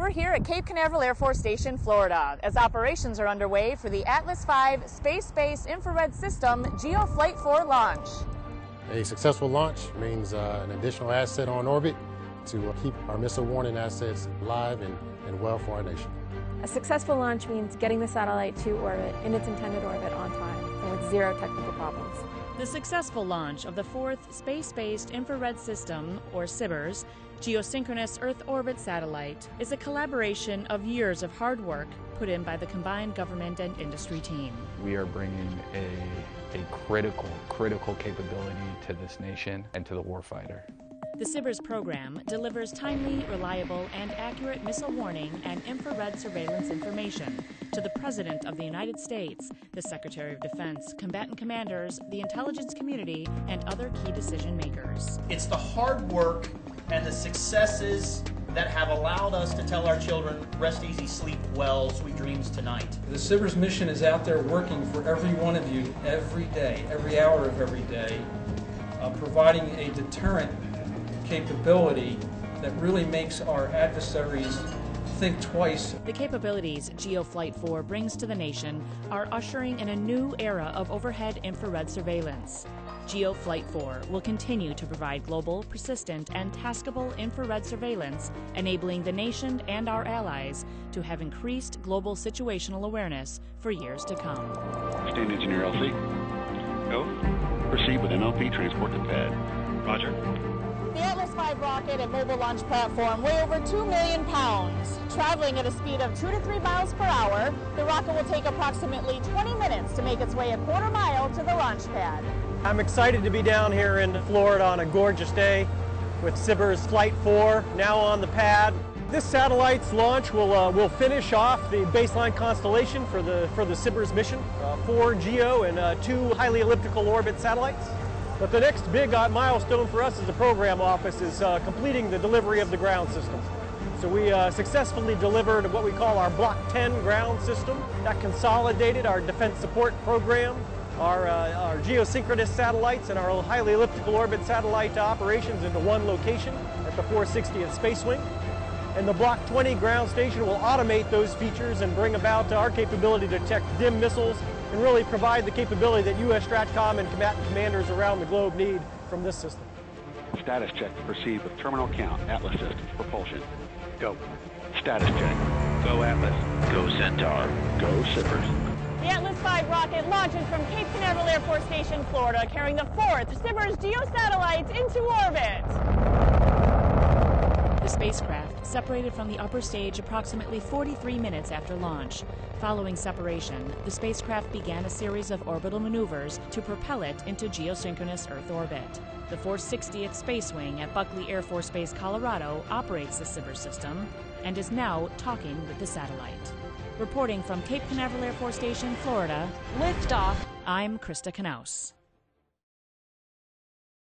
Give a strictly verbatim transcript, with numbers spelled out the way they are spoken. We're here at Cape Canaveral Air Force Station, Florida, as operations are underway for the Atlas five Space-Based Infrared System GeoFlight four launch. A successful launch means uh, an additional asset on orbit to keep our missile warning assets alive and, and well for our nation. A successful launch means getting the satellite to orbit in its intended orbit on time and with zero technical problems. The successful launch of the fourth Space-Based Infrared System, or SBIRS, Geosynchronous Earth Orbit satellite is a collaboration of years of hard work put in by the combined government and industry team. We are bringing a, a critical, critical capability to this nation and to the warfighter. The SBIRS program delivers timely, reliable, and accurate missile warning and infrared surveillance information to the President of the United States, the Secretary of Defense, Combatant Commanders, the intelligence community, and other key decision makers. It's the hard work and the successes that have allowed us to tell our children, rest easy, sleep well, sweet dreams tonight. The SBIRS mission is out there working for every one of you every day, every hour of every day, uh, providing a deterrent capability that really makes our adversaries think twice. The capabilities GeoFlight four brings to the nation are ushering in a new era of overhead infrared surveillance. GeoFlight four will continue to provide global, persistent, and taskable infrared surveillance, enabling the nation and our allies to have increased global situational awareness for years to come. Stand Engineer L C. Go. Proceed with M L P transport to pad. Roger. The Atlas five rocket and mobile launch platform weigh over two million pounds. Traveling at a speed of two to three miles per hour, the rocket will take approximately twenty minutes to make its way a quarter mile to the launch pad. I'm excited to be down here in Florida on a gorgeous day with SBIRS Flight four now on the pad. This satellite's launch will uh, will finish off the baseline constellation for the for the SBIRS mission, uh, four GEO and uh, two highly elliptical orbit satellites. But the next big uh, milestone for us as a program office is uh, completing the delivery of the ground systems. So we uh, successfully delivered what we call our Block ten ground system that consolidated our defense support program, Our, uh, our geosynchronous satellites and our highly elliptical orbit satellite operations into one location at the four sixtieth Space Wing. And the Block twenty ground station will automate those features and bring about our capability to detect dim missiles and really provide the capability that U S Stratcom and combatant commanders around the globe need from this system. Status check to proceed with terminal count, Atlas systems, propulsion. Go. Status check. Go Atlas. Go Centaur. Go SBIRS. The Atlas five rocket launches from Cape Canaveral Air Force Station, Florida, carrying the fourth SBIRS geosatellites into orbit. The spacecraft separated from the upper stage approximately forty-three minutes after launch. Following separation, the spacecraft began a series of orbital maneuvers to propel it into geosynchronous Earth orbit. The four sixtieth Space Wing at Buckley Air Force Base, Colorado, operates the SBIRS system and is now talking with the satellite. Reporting from Cape Canaveral Air Force Station, Florida, liftoff, I'm Krista Knaus.